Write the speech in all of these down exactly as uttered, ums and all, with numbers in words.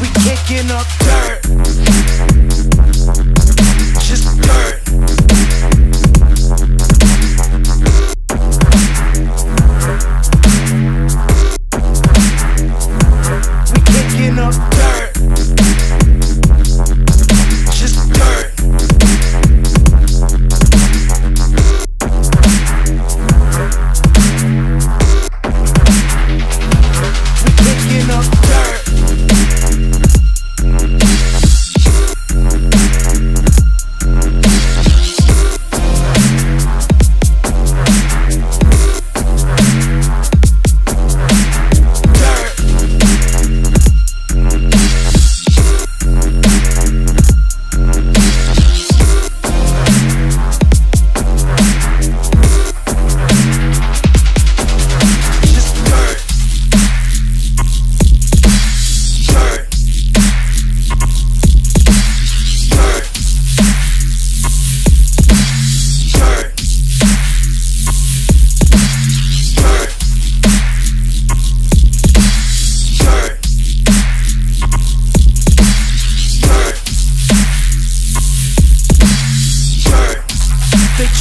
we kicking up dirt. Just dirt. We kicking up dirt. Just dirt. We kicking up dirt.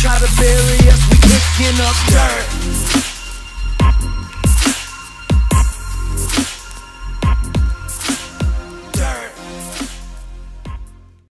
Try to bury us, we kicking up dirt.